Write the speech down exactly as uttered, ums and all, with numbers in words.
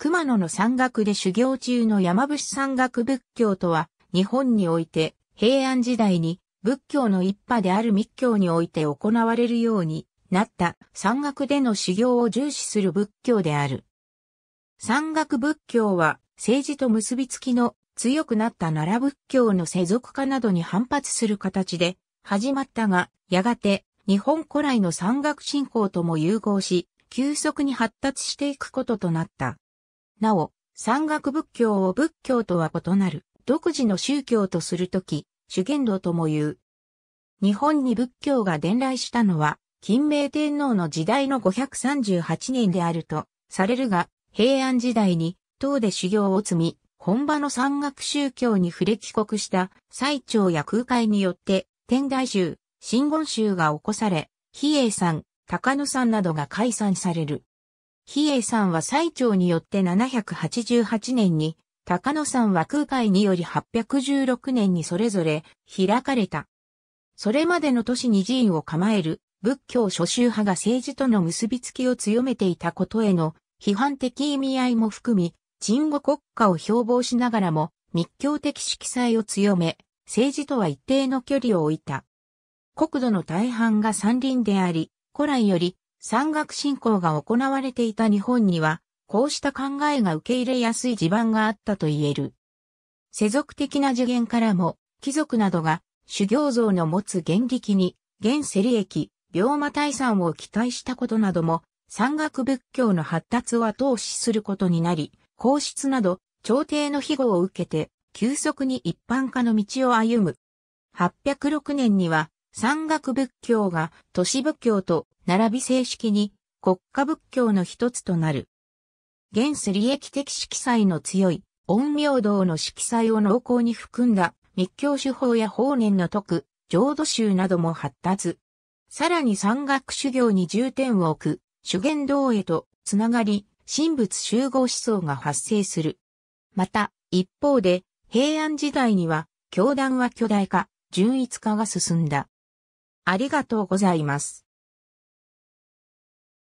熊野の山岳で修行中の山伏山岳仏教とは、日本において平安時代に仏教の一派である密教において行われるようになった山岳での修行を重視する仏教である。山岳仏教は政治と結びつきの強くなった奈良仏教の世俗化などに反発する形で始まったが、やがて日本古来の山岳信仰とも融合し、急速に発達していくこととなった。なお、山岳仏教を仏教とは異なる独自の宗教とするとき、修験道とも言う。日本に仏教が伝来したのは、欽明天皇の時代のごひゃくさんじゅうはちねんであるとされるが、平安時代に唐で修行を積み、本場の山岳宗教に触れ帰国した最澄や空海によって、天台宗、真言宗が起こされ、比叡山、高野山などが開山される。比叡山は最澄によってななひゃくはちじゅうはちねんに、高野山は空海によりはっぴゃくじゅうろくねんにそれぞれ開かれた。それまでの都市に寺院を構える仏教諸宗派が政治との結びつきを強めていたことへの批判的意味合いも含み、鎮護国家を標榜しながらも密教的色彩を強め、政治とは一定の距離を置いた。国土の大半が山林であり、古来より山岳信仰が行われていた日本には、こうした考えが受け入れやすい地盤があったと言える。世俗的な次元からも、貴族などが修行僧の持つ厳力に、現世利益、病魔退散を期待したことなども、山岳仏教の発達を後押しすることになり、皇室など朝廷の庇護を受けて急速に一般化の道を歩む。はっぴゃくろくねんには山岳仏教が都市仏教と並び正式に国家仏教の一つとなる。現世利益的色彩の強い陰陽道の色彩を濃厚に含んだ密教手法や法然の徳、浄土宗なども発達。さらに山岳修行に重点を置く。修験道へとつながり、神仏習合思想が発生する。また、一方で、平安時代には、教団は巨大化、純一化が進んだ。ありがとうございます。